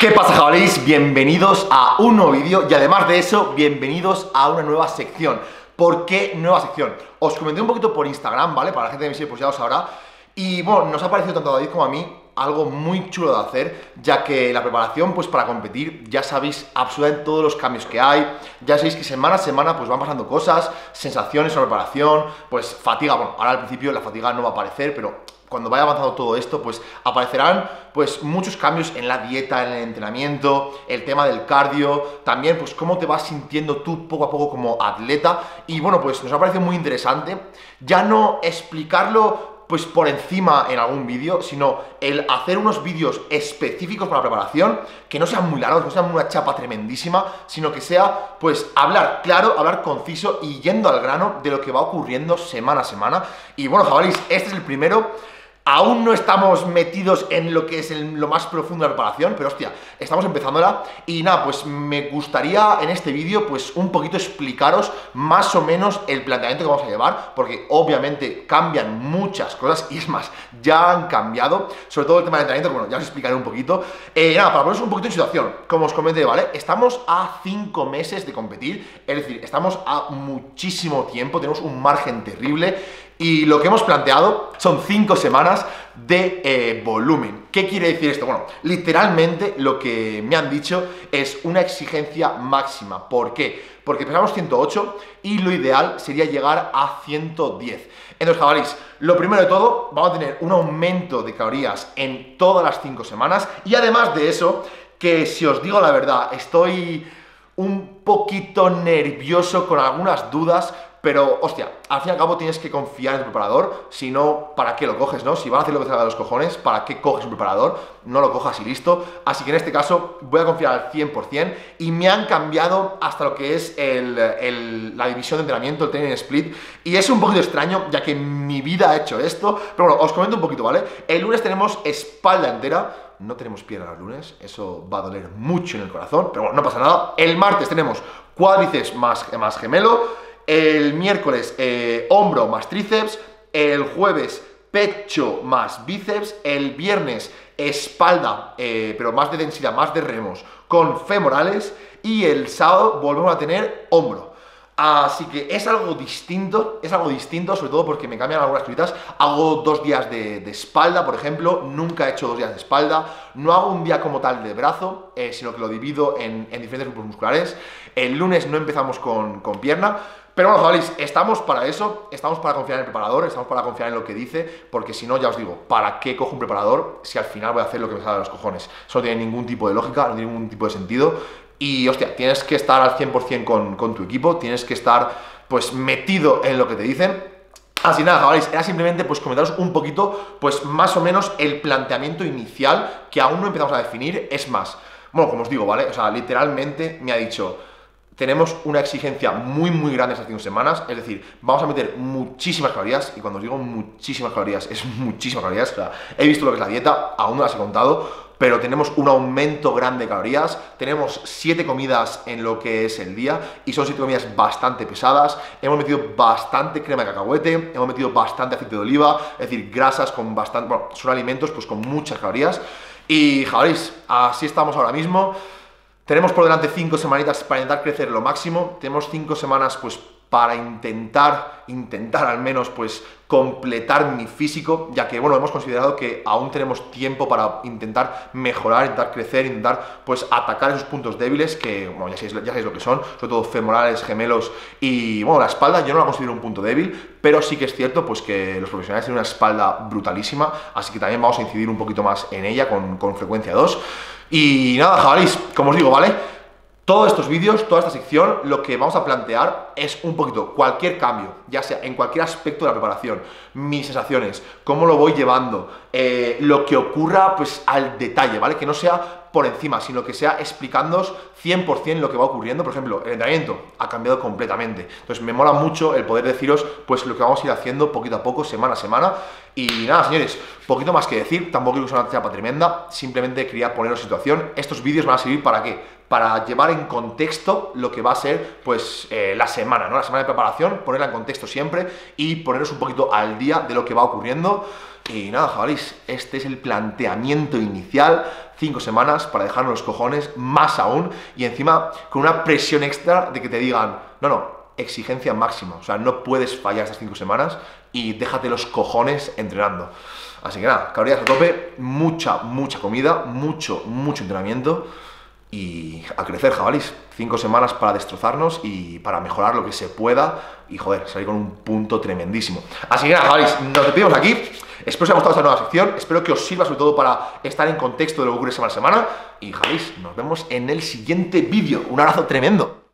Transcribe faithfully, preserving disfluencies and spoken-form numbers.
¿Qué pasa, jabalís? Bienvenidos a un nuevo vídeo y además de eso, bienvenidos a una nueva sección. ¿Por qué nueva sección? Os comenté un poquito por Instagram, ¿vale? Para la gente de mi serie, pues ya lo sabrá. Y bueno, nos ha parecido tanto a David como a mí algo muy chulo de hacer, ya que la preparación pues para competir, ya sabéis absolutamente todos los cambios que hay, ya sabéis que semana a semana pues van pasando cosas, sensaciones sobre preparación, pues fatiga, bueno, ahora al principio la fatiga no va a aparecer, pero cuando vaya avanzando todo esto, pues aparecerán pues muchos cambios en la dieta, en el entrenamiento, el tema del cardio, también pues cómo te vas sintiendo tú poco a poco como atleta. Y bueno, pues nos ha parecido muy interesante ya no explicarlo pues por encima en algún vídeo, sino el hacer unos vídeos específicos para la preparación, que no sean muy largos, no sean una chapa tremendísima, sino que sea, pues, hablar claro, hablar conciso y yendo al grano de lo que va ocurriendo semana a semana. Y bueno, jabalís, este es el primero. Aún no estamos metidos en lo que es el, lo más profundo de la preparación, pero hostia, estamos empezándola. Y nada, pues me gustaría en este vídeo pues un poquito explicaros más o menos el planteamiento que vamos a llevar, porque obviamente cambian muchas cosas y es más, ya han cambiado, sobre todo el tema del entrenamiento, que bueno, ya os explicaré un poquito. Eh, nada, para poneros un poquito en situación, como os comenté, ¿vale? Estamos a cinco meses de competir, es decir, estamos a muchísimo tiempo, tenemos un margen terrible. Y lo que hemos planteado son cinco semanas de eh, volumen. ¿Qué quiere decir esto? Bueno, literalmente lo que me han dicho es una exigencia máxima. ¿Por qué? Porque pesamos ciento ocho y lo ideal sería llegar a ciento diez. Entonces, jabalís, lo primero de todo, vamos a tener un aumento de calorías en todas las cinco semanas. Y además de eso, que si os digo la verdad, estoy un poquito nervioso con algunas dudas. Pero, hostia, al fin y al cabo tienes que confiar en tu preparador, si no, ¿para qué lo coges, no? Si vas a hacer lo que te salga de los cojones, ¿para qué coges un preparador? No lo cojas y listo. Así que en este caso voy a confiar al cien por cien y me han cambiado hasta lo que es el, el, la división de entrenamiento, el training split. Y es un poquito extraño, ya que mi vida ha hecho esto. Pero bueno, os comento un poquito, ¿vale? El lunes tenemos espalda entera. No tenemos pierna los lunes, eso va a doler mucho en el corazón, pero bueno, no pasa nada. El martes tenemos cuádriceps más, más gemelo. El miércoles eh, hombro más tríceps, el jueves pecho más bíceps, el viernes espalda, eh, pero más de densidad, más de remos, con femorales, y el sábado volvemos a tener hombro. Así que es algo distinto, es algo distinto, sobre todo porque me cambian algunas cositas. Hago dos días de, de espalda, por ejemplo, nunca he hecho dos días de espalda. No hago un día como tal de brazo, eh, sino que lo divido en, en diferentes grupos musculares. El lunes no empezamos con, con pierna. Pero bueno, jabalís, estamos para eso, estamos para confiar en el preparador, estamos para confiar en lo que dice, porque si no, ya os digo, ¿para qué cojo un preparador si al final voy a hacer lo que me salga de los cojones? Eso no tiene ningún tipo de lógica, no tiene ningún tipo de sentido. Y, hostia, tienes que estar al cien por cien con, con tu equipo, tienes que estar, pues, metido en lo que te dicen. Así nada, jabalís, era simplemente, pues, comentaros un poquito, pues, más o menos el planteamiento inicial que aún no empezamos a definir. Es más, bueno, como os digo, ¿vale? O sea, literalmente me ha dicho... Tenemos una exigencia muy, muy grande estas cinco semanas, es decir, vamos a meter muchísimas calorías, y cuando os digo muchísimas calorías, es muchísimas calorías, o sea, he visto lo que es la dieta, aún no las he contado, pero tenemos un aumento grande de calorías, tenemos siete comidas en lo que es el día, y son siete comidas bastante pesadas, hemos metido bastante crema de cacahuete, hemos metido bastante aceite de oliva, es decir, grasas con bastante, bueno, son alimentos pues con muchas calorías, y jabalís, así estamos ahora mismo. Tenemos por delante cinco semanitas para intentar crecer lo máximo, tenemos cinco semanas pues para intentar, intentar al menos pues completar mi físico, ya que bueno, hemos considerado que aún tenemos tiempo para intentar mejorar, intentar crecer, intentar pues atacar esos puntos débiles que, bueno, ya sabéis, ya sabéis lo que son, sobre todo femorales, gemelos y bueno, la espalda yo no la considero un punto débil, pero sí que es cierto pues que los profesionales tienen una espalda brutalísima, así que también vamos a incidir un poquito más en ella con, con frecuencia dos. Y nada, jabalís, como os digo, ¿vale? Todos estos vídeos, toda esta sección, lo que vamos a plantear es un poquito cualquier cambio, ya sea en cualquier aspecto de la preparación, mis sensaciones, cómo lo voy llevando, eh, lo que ocurra pues al detalle, ¿vale? Que no sea por encima, sino que sea explicándoos cien por cien lo que va ocurriendo. Por ejemplo, el entrenamiento ha cambiado completamente, entonces me mola mucho el poder deciros pues lo que vamos a ir haciendo poquito a poco, semana a semana. Y nada, señores, poquito más que decir, tampoco creo que sea una chapa tremenda, simplemente quería poneros en situación. Estos vídeos van a servir ¿para qué? para llevar en contexto lo que va a ser pues eh, la semana, ¿no? La semana de preparación, ponerla en contexto siempre y poneros un poquito al día de lo que va ocurriendo. Y nada, jabalís, este es el planteamiento inicial, cinco semanas para dejarnos los cojones, más aún, y encima con una presión extra de que te digan, no, no, exigencia máxima, o sea, no puedes fallar estas cinco semanas y déjate los cojones entrenando. Así que nada, calorías a tope, mucha, mucha comida, mucho, mucho entrenamiento y a crecer, jabalís. Cinco semanas para destrozarnos y para mejorar lo que se pueda y, joder, salir con un punto tremendísimo. Así que nada, jabalís, nos despedimos aquí. Espero que os haya gustado esta nueva sección, espero que os sirva sobre todo para estar en contexto de lo que ocurre semana a semana y, jabalís, nos vemos en el siguiente vídeo. Un abrazo tremendo.